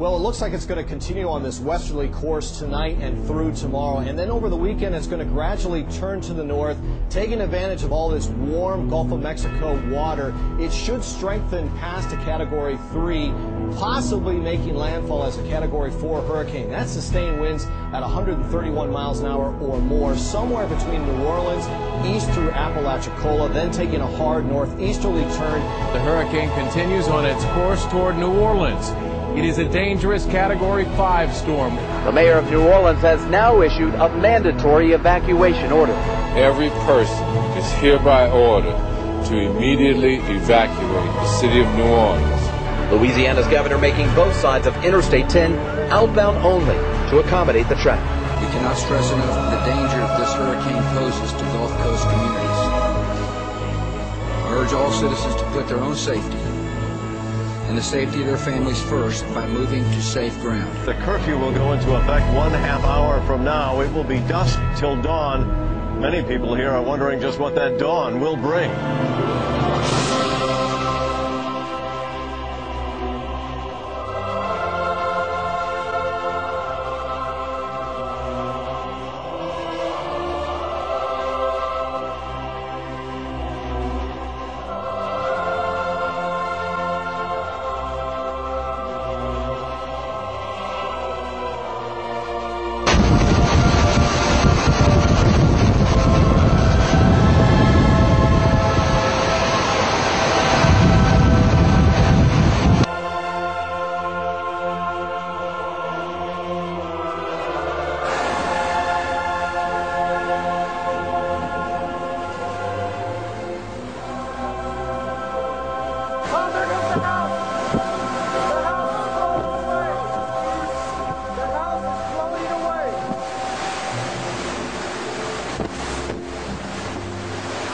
Well, it looks like it's going to continue on this westerly course tonight and through tomorrow. And then over the weekend, it's going to gradually turn to the north, taking advantage of all this warm Gulf of Mexico water. It should strengthen past a Category 3, possibly making landfall as a Category 4 hurricane. That's sustained winds at 131 miles an hour or more, somewhere between New Orleans, east through Apalachicola, then taking a hard northeasterly turn. The hurricane continues on its course toward New Orleans. It is a dangerous Category 5 storm. The mayor of New Orleans has now issued a mandatory evacuation order. Every person is hereby ordered to immediately evacuate the city of New Orleans. Louisiana's governor making both sides of Interstate 10 outbound only to accommodate the traffic. We cannot stress enough the danger this hurricane poses to Gulf Coast communities. I urge all citizens to put their own safety and the safety of their families first by moving to safe ground. The curfew will go into effect 1/2 hour from now. It will be dusk till dawn. Many people here are wondering just what that dawn will bring.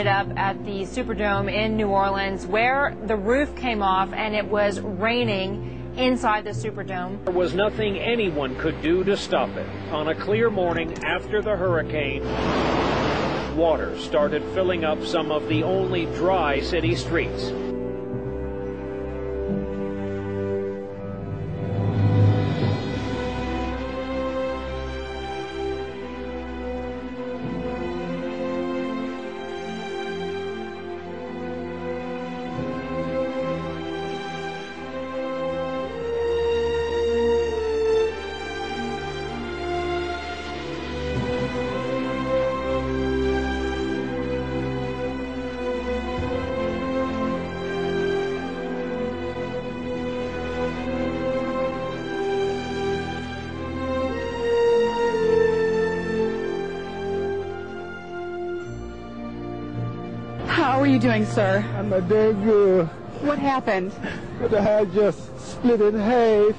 Up at the Superdome in New Orleans, where the roof came off and it was raining inside the Superdome. There was nothing anyone could do to stop it. On a clear morning after the hurricane, water started filling up some of the only dry city streets. How are you doing, sir? I'm a big girl. What happened? The house just split in half.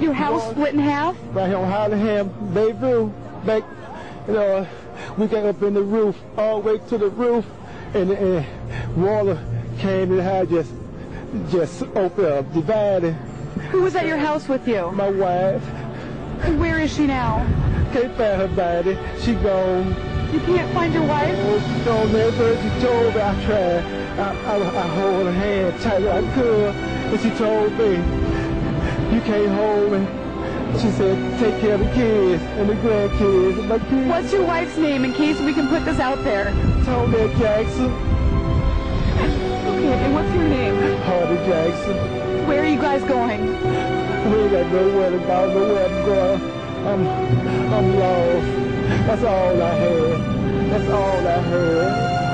Your house split in half? Right here on Hollingham, Bayview. Back, we got up in the roof, all the way to the roof, and water came in the house, just opened up, divided. Who was at your house with you? My wife. Where is she now? Can't find her body. She gone. You can't find your wife? No, never. She told me. I tried. I hold her hand tight as I could, and she told me, "You can't hold me." She said, "Take care of the kids and the grandkids and my kids." What's your wife's name, in case we can put this out there? Tony Jackson. Okay, and what's your name? Harvey Jackson. Where are you guys going? We ain't got no word about where I'm going. I'm lost. That's all I heard.